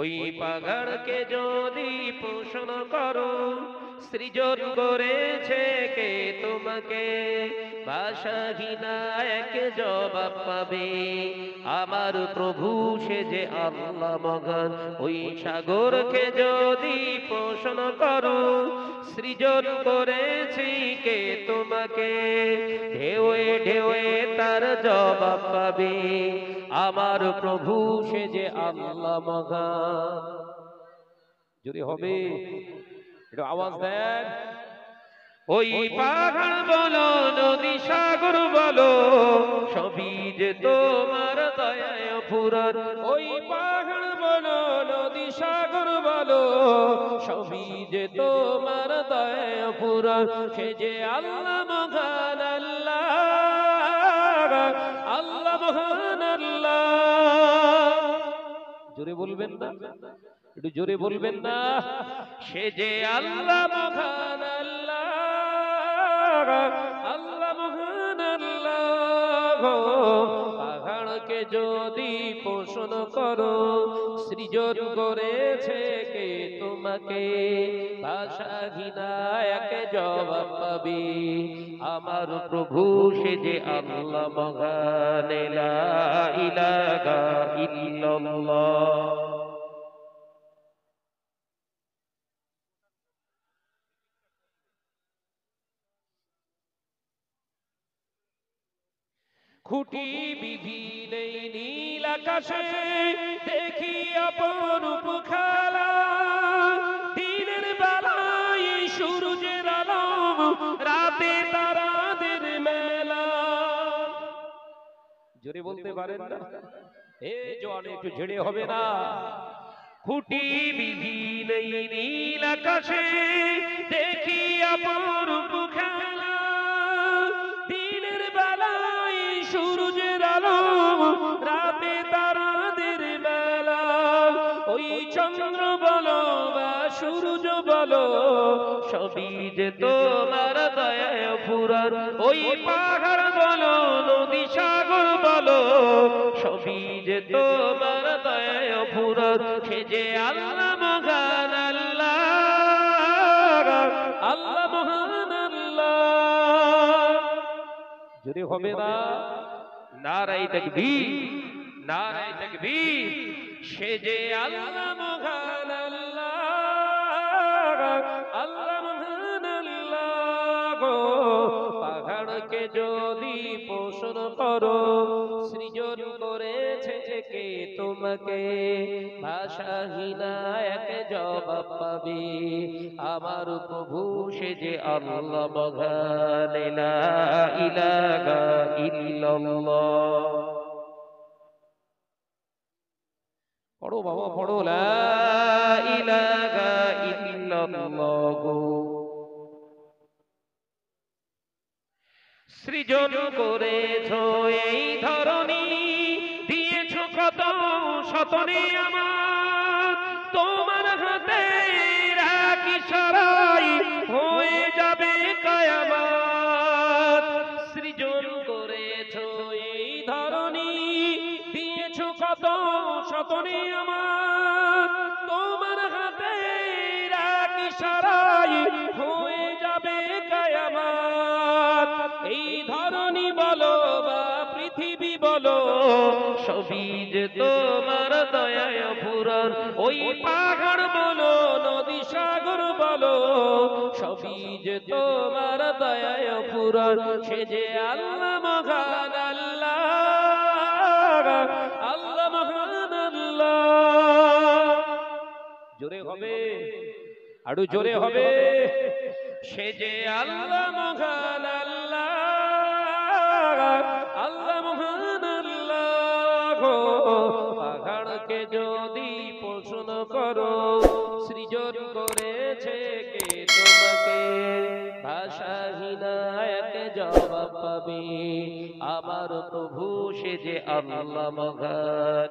ওই পাহাড়কে যদি পোষণ করো, সৃজন করেছে কে তোমাকে, ভাষাহীন এক জবাব পাবে আমার প্রভু সে যে আল্লাহ মহান। ওই সাগরকে যদি পোষণ করো, সৃজন করেছি কে তোমাকে, ঢেউয়ে ঢেউয়ে তার জবাব পাবে আমার প্রভু সে যে আল্লাহ মহান। যদি হবে একটু আওয়াজ দেন। ওই পাহাড় বলো, নদী সাগর বলো, সবই যে তোমার দয়ায় ফুরান। ওই পাহাড় বলো, নদী সাগর বলো, সবই যে তোমার দয়ায় ফুরান। সে যে আল্লাহ মহান, আল্লাহ আল্লাহ মহান আল্লাহ। জোরে বলবেন না, একটু জোরে বলবেন না। সে যে আল্লাহ মহান, আল্লাহ মহান আল্লাহ। পাহাড়কে যদি পোষণ করো, সৃজন করেছে কে তোমাকে, ভাষাহীন এক জবাব পাবে আমার প্রভু সে যে আল্লাহ মহান। লা ইলাহা ইল্লাল্লাহ। খুঁটি বিধি নেই নীল আকাশে, দেখি অপরূপ খেলা। দিনের বেলায় সূর্যের আলো, রাতে তারাদের মেলা। জোরে বলতে পারেন না, এ জোয়ানে একটু ঝেড়ে হবে না। খুঁটি বিধি নেই নীল আকাশে, দেখি অপরূপ খেলা। দিনের বেলায় সূর্যের আলো, রাতে তারাদের বেলা। ওই চন্দ্র বলো বা সূর্য বলো, সবই যে তোমার দয়ায় ফুরান। ওই পাহাড় বলো, নদী সাগর বলো, সবই যে তোমার দয়ায় ফুরান। সে যে আল্লাহ মহান, আল্লাহ আল্লাহ মহান আল্লাহ। যদি হবে না নারায়ে তাকবীর, নারায়ে তাকবীর। সে যে আল্লাহ মহান, আল্লাহ আল্লাহ মহান আল্লাহ। পাহাড়কে যদি পোষণ করো, সৃজন করেছে কে তোমাকে, ভাষাহীন এক জবাব পাবে আমার প্রভু সে যে আল্লাহ মহান। লা ইলাহা ইল্লাল্লাহ। পড়ো বাবা, পড়ো। লা ইলাহা ইল্লাল্লাহ। সৃজন করেছ এই ধরণী, দিয়েছ কত শতনে আমার। তোমার হাতে রাখি সারাই, হয়ে যাবে কিয়ামত। সৃজন করেছ এই ধরণী, দিয়েছ কত শতনে আমার। তোমার হাতে রাখি সারাই, হয়ে যাবে কিয়ামত। এই ধরণী বলো বা পৃথিবী বলো, সবই যে তোমার দয়ায় ফুরান। ওই পাহাড় বলো, নদী সাগর বলো, সবই যে তোমার দয়ায় ফুরান। সে যে আল্লাহ মহান, আল্লাহ আল্লাহ মহান আল্লাহ। জোরে হবে, আরো জোরে হবে। সে যে আল্লাহ মহান, আল্লাহ মহান আল্লাহ। পাহাড়কে যদি পোষণ করো, সৃজন করেছে কে তোমাকে, ভাষাহীন এক জবাব পাবে আমার প্রভু সে যে আল্লাহ মহান।